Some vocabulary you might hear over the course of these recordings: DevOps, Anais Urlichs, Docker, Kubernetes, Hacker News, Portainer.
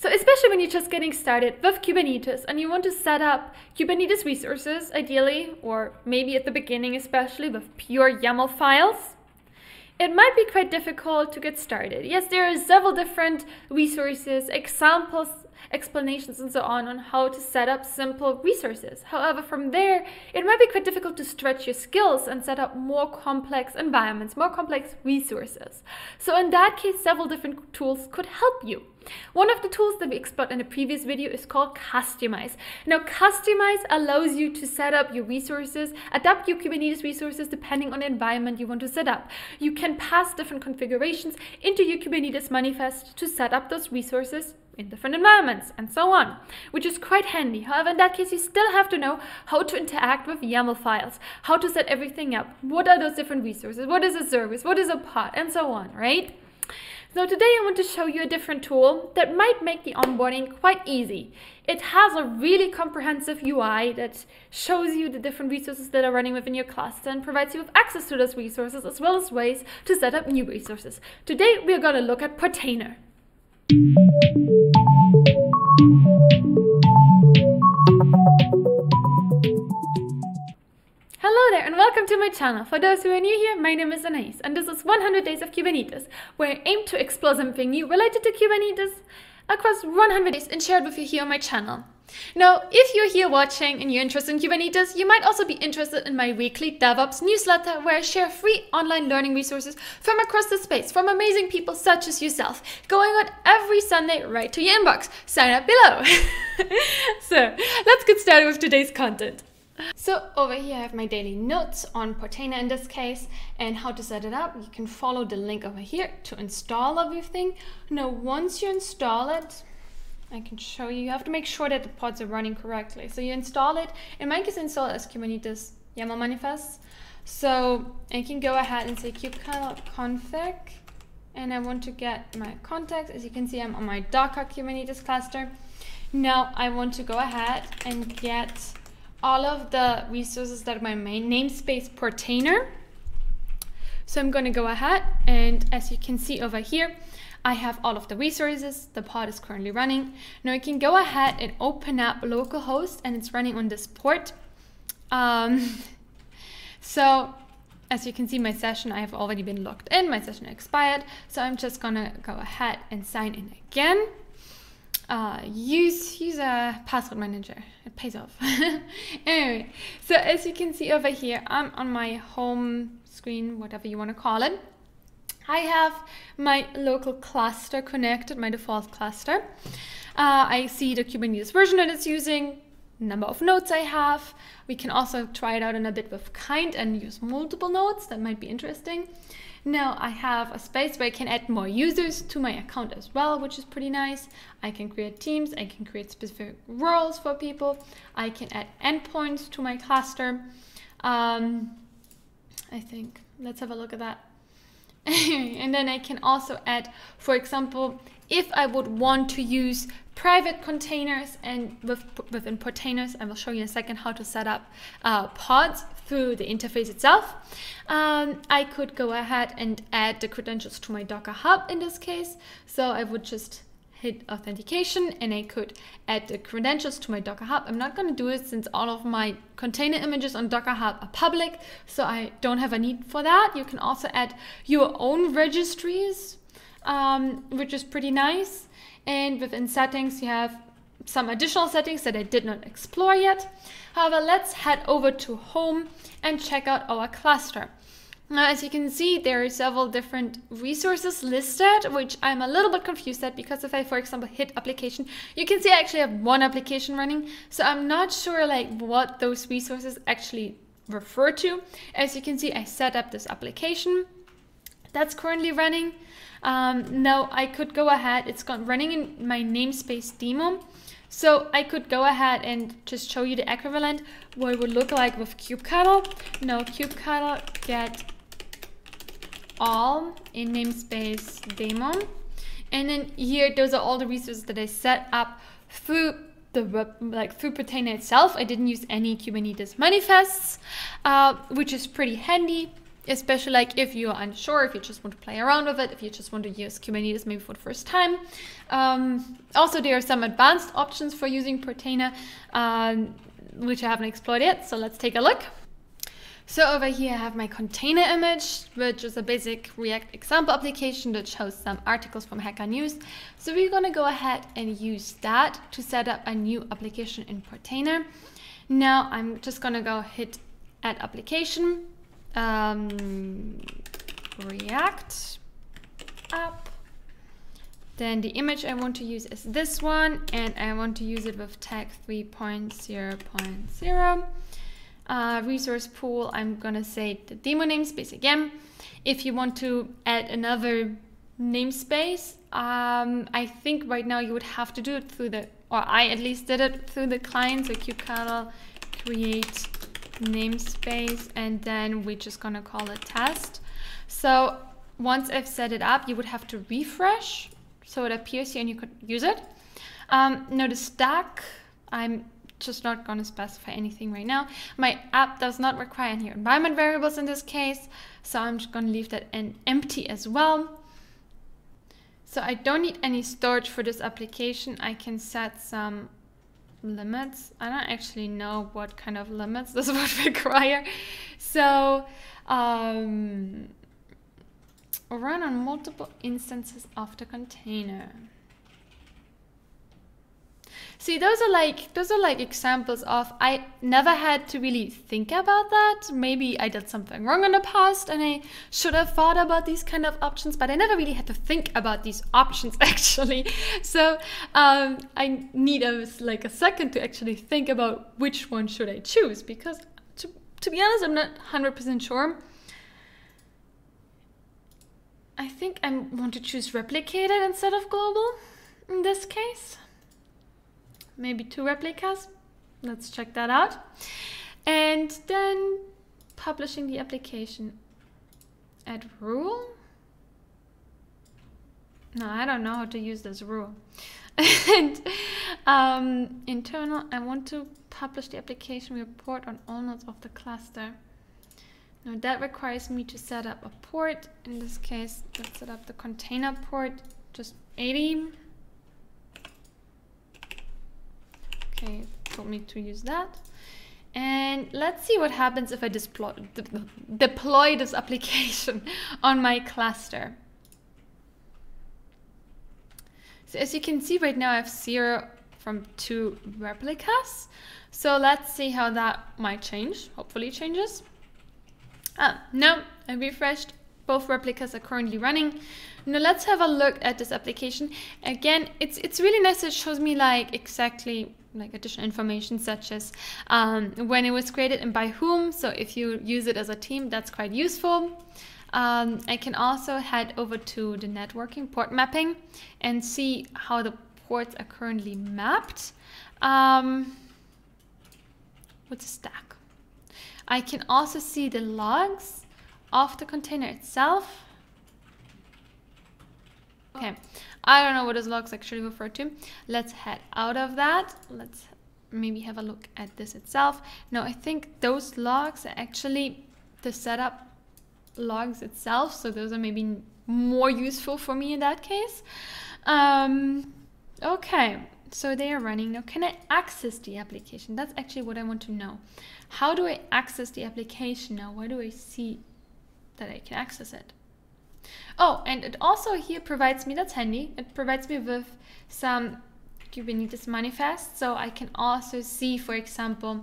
So especially when you're just getting started with Kubernetes and you want to set up Kubernetes resources, ideally, or maybe at the beginning, especially with pure YAML files, it might be quite difficult to get started. Yes, there are several different resources, examples, explanations, and so on how to set up simple resources. However, from there, it might be quite difficult to stretch your skills and set up more complex environments, more complex resources. So in that case, several different tools could help you. One of the tools that we explored in a previous video is called Customize. Now, Customize allows you to set up your resources, adapt your Kubernetes resources depending on the environment you want to set up. You can pass different configurations into your Kubernetes manifest to set up those resources in different environments and so on, which is quite handy. However, in that case, you still have to know how to interact with YAML files, how to set everything up, what are those different resources, what is a service, what is a pod, and so on, right? So today I want to show you a different tool that might make the onboarding quite easy. It has a really comprehensive UI that shows you the different resources that are running within your cluster and provides you with access to those resources as well as ways to set up new resources. Today we are going to look at Portainer. Hello there and welcome to my channel. For those who are new here, my name is Anais and this is 100 Days of Kubernetes, where I aim to explore something new related to Kubernetes across 100 days and share it with you here on my channel. Now, if you're here watching and you're interested in Kubernetes, you might also be interested in my weekly DevOps newsletter, where I share free online learning resources from across the space, from amazing people such as yourself, going on every Sunday right to your inbox. Sign up below. So let's get started with today's content. So over here I have my daily notes on Portainer in this case and how to set it up. You can follow the link over here to install everything. Now once you install it, I can show you, you have to make sure that the pods are running correctly. So you install it, in my case install it as Kubernetes YAML manifest. So I can go ahead and say kubectl config, and I want to get my context. As you can see, I'm on my Docker Kubernetes cluster. Now I want to go ahead and get all of the resources that are my main namespace Portainer. So I'm going to go ahead, and as you can see over here, I have all of the resources. The pod is currently running. Now I can go ahead and open up localhost, and it's running on this port. So as you can see, my session, I have already been logged in. My session expired. So I'm just going to go ahead and sign in again. Use a password manager. It pays off. Anyway, so as you can see over here, I'm on my home screen, whatever you want to call it. I have my local cluster connected, my default cluster. I see the Kubernetes version that it's using, number of nodes I have. We can also try it out in a bit with kind and use multiple nodes. That might be interesting. Now I have a space where I can add more users to my account as well, which is pretty nice. I can create teams, I can create specific roles for people, I can add endpoints to my cluster. I think, let's have a look at that. And then I can also add, for example, if I would want to use private containers, and within Portainers, I will show you in a second how to set up pods through the interface itself. I could go ahead and add the credentials to my Docker Hub in this case. So I would just hit authentication and I could add the credentials to my Docker Hub. I'm not going to do it since all of my container images on Docker Hub are public, so I don't have a need for that. You can also add your own registries, which is pretty nice. And within settings, you have some additional settings that I did not explore yet. However, let's head over to home and check out our cluster. Now, as you can see, there are several different resources listed, which I'm a little bit confused at, because if I, for example, hit application, you can see I actually have one application running. So I'm not sure like what those resources actually refer to. As you can see, I set up this application that's currently running. Now I could go ahead, it's running in my namespace daemon. So I could go ahead and just show you the equivalent, what it would look like with kubectl. Now kubectl get all in namespace daemon, and then here those are all the resources that I set up through the web, like through Portainer itself. I didn't use any Kubernetes manifests, which is pretty handy. especially like if you are unsure, if you just want to play around with it, if you just want to use Kubernetes maybe for the first time. Also, there are some advanced options for using Portainer, which I haven't explored yet, so let's take a look. So over here I have my container image, which is a basic React example application that shows some articles from Hacker News. So we're going to go ahead and use that to set up a new application in Portainer. Now I'm just going to go hit add application, React app. Then the image I want to use is this one, and I want to use it with tag 3.0.0. Resource pool, I'm gonna say the demo namespace again. If you want to add another namespace, I think right now you would have to do it through the, or I at least did it through the client, so kubectl create namespace, and then we're just gonna call it test. So once I've set it up, you would have to refresh so it appears here and you could use it. Now the stack, I'm just not going to specify anything right now. My app does not require any environment variables in this case, so I'm just going to leave that empty as well. So I don't need any storage for this application. I can set some limits. I don't actually know what kind of limits this would require. So run on multiple instances of the container. See, those are like examples of, I never had to really think about that. Maybe I did something wrong in the past and I should have thought about these kind of options, but I never really had to think about these options actually. So I need a second to actually think about which one should I choose, because to be honest, I'm not 100% sure. I think I want to choose replicated instead of global in this case. Maybe 2 replicas. Let's check that out. And then publishing the application. Add rule? No, I don't know how to use this rule. And internal, I want to publish the application report on all nodes of the cluster. Now that requires me to set up a port. In this case, let's set up the container port, just 80. Okay, it told me to use that. And let's see what happens if I deploy this application on my cluster. So as you can see right now, I have 0 from 2 replicas. So let's see how that might change. Hopefully it changes. Ah, no, I refreshed. Both replicas are currently running. Now let's have a look at this application. Again, it's really nice. It shows me like exactly like additional information, such as when it was created and by whom. So if you use it as a team, that's quite useful. I can also head over to the networking port mapping and see how the ports are currently mapped. What's a stack? I can also see the logs of the container itself. Okay, I don't know what those logs actually refer to. Let's head out of that. Let's maybe have a look at this itself. No, I think those logs are actually the setup logs itself, so those are maybe more useful for me in that case. Okay, so they are running. Now can I access the application? That's actually what I want to know. How do I access the application now? Where do I see that I can access it? Oh, and it also here provides me, that's handy, it provides me with some Kubernetes manifest, so I can also see, for example,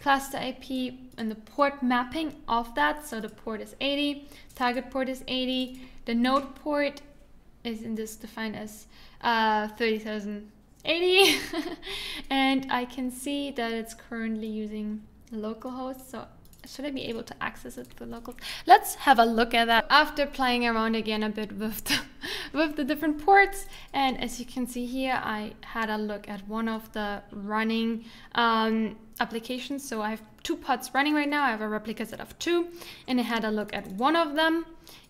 cluster IP and the port mapping of that. So the port is 80, target port is 80, the node port is in this defined as 30,080, and I can see that it's currently using localhost, so should I be able to access it for locals? Let's have a look at that after playing around again a bit with the different ports. And as you can see here, I had a look at one of the running applications. So I have 2 pods running right now. I have a replica set of 2, and I had a look at one of them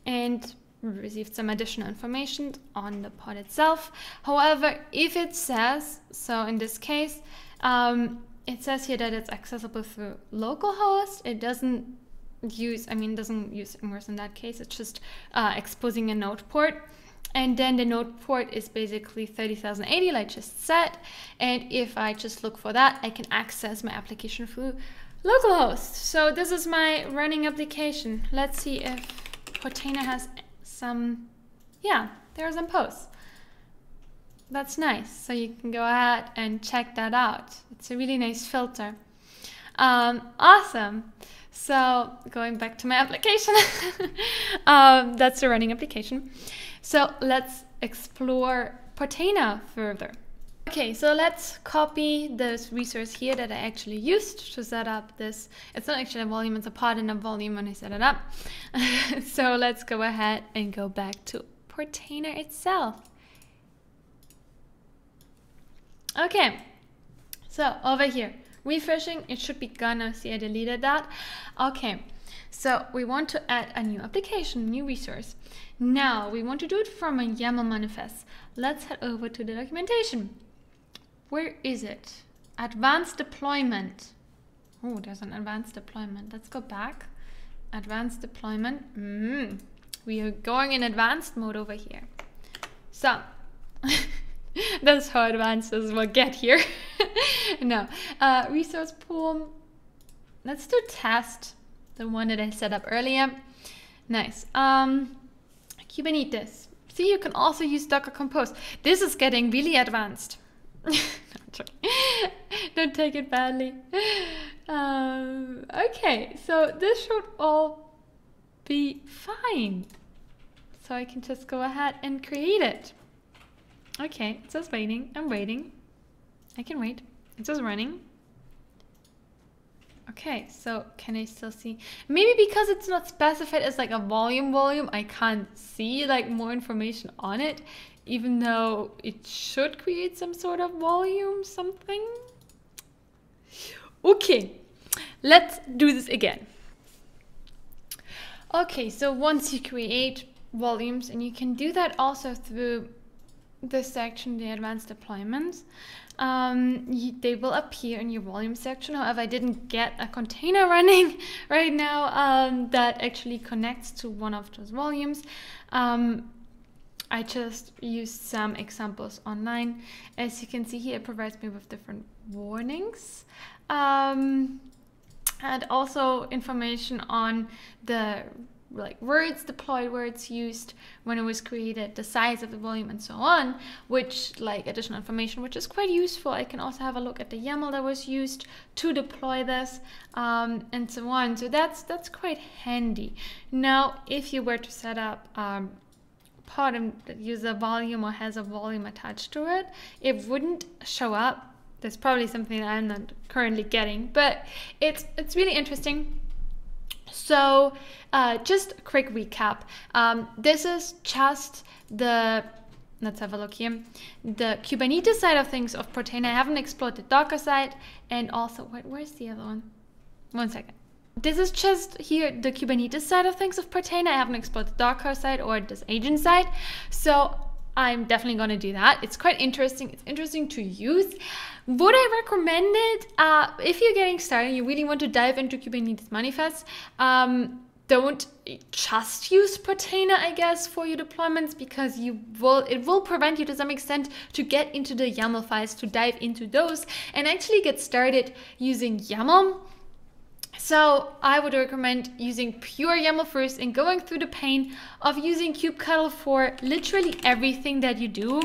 and received some additional information on the pod itself. However, if it says, so in this case, it says here that it's accessible through localhost. It doesn't use, I mean, doesn't use ingress in that case. It's just exposing a node port. And then the node port is basically 30,080, like I just said. And if I just look for that, I can access my application through localhost. So this is my running application. Let's see if Portainer has some, yeah, there are some posts. That's nice. So you can go ahead and check that out. It's a really nice filter. Awesome. So going back to my application, that's the running application. So let's explore Portainer further. Okay, so let's copy this resource here that I actually used to set up this. It's not actually a volume, it's a pod in a volume when I set it up. So let's go ahead and go back to Portainer itself. Okay, so over here, refreshing, it should be gone. See, I deleted that. Okay, so we want to add a new application, new resource. Now we want to do it from a YAML manifest. Let's head over to the documentation. Where is it? Advanced deployment. Oh, there's an advanced deployment. Let's go back. Advanced deployment. We are going in advanced mode over here. So that's how advanced this will get here. No, resource pool. Let's do test, the one that I set up earlier. Nice. Kubernetes. See, you can also use Docker Compose. This is getting really advanced. No, I'm joking. Don't take it badly. Okay, so this should all be fine. So I can just go ahead and create it. Okay, it says waiting. I'm waiting. I can wait. It says running. Okay, so can I still see? Maybe because it's not specified as like a volume, I can't see like more information on it, even though it should create some sort of volume something. Okay, let's do this again. Okay, so once you create volumes, and you can do that also through this section, the advanced deployments, they will appear in your volume section. However, I didn't get a container running right now that actually connects to one of those volumes. I just used some examples online. As you can see here, it provides me with different warnings and also information on the like words, deployed words used, when it was created, the size of the volume and so on, which like additional information, which is quite useful. I can also have a look at the YAML that was used to deploy this and so on. So that's quite handy. Now, if you were to set up a pod that uses a volume or has a volume attached to it, it wouldn't show up. There's probably something that I'm not currently getting, but it's really interesting. So just a quick recap, this is just the, let's have a look here, the Kubernetes side of things of Portainer. I haven't explored the Docker side, and also, where's the other one? One second. This is just here, the Kubernetes side of things of Portainer. I haven't explored the Docker side or this agent side, so I'm definitely going to do that. It's quite interesting. It's interesting to use. Would I recommend it? If you're getting started, you really want to dive into Kubernetes manifests, don't just use Portainer, I guess, for your deployments, because it will prevent you to some extent to get into the YAML files, to dive into those and actually get started using YAML. So I would recommend using pure YAML first and going through the pain of using kubectl for literally everything that you do.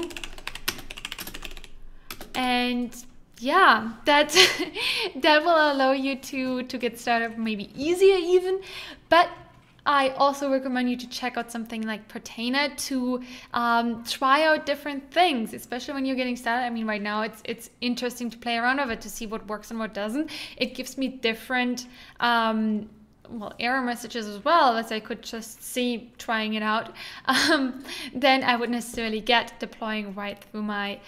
And yeah, that will allow you to get started maybe easier even. But I also recommend you to check out something like Portainer to try out different things, especially when you're getting started. I mean, right now it's interesting to play around with it, to see what works and what doesn't. It gives me different error messages as well, as I could just see trying it out, then I wouldn't necessarily get deploying right through my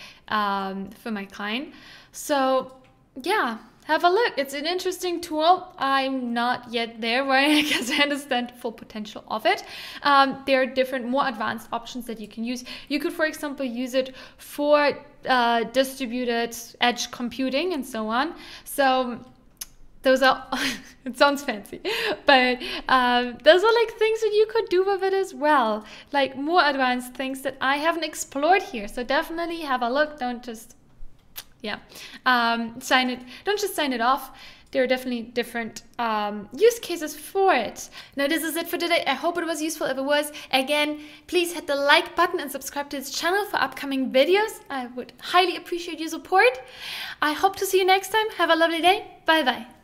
client. So yeah. Have a look. It's an interesting tool. I'm not yet there, right? I guess I understand the full potential of it. There are different, more advanced options that you can use. You could, for example, use it for distributed edge computing and so on. So Those are, it sounds fancy, but those are like things that you could do with it as well. Like more advanced things that I haven't explored here. So definitely have a look. Don't just, yeah, sign it. Don't just sign it off. There are definitely different use cases for it. Now, this is it for today. I hope it was useful. If it was, again, please hit the like button and subscribe to this channel for upcoming videos. I would highly appreciate your support. I hope to see you next time. Have a lovely day. Bye-bye.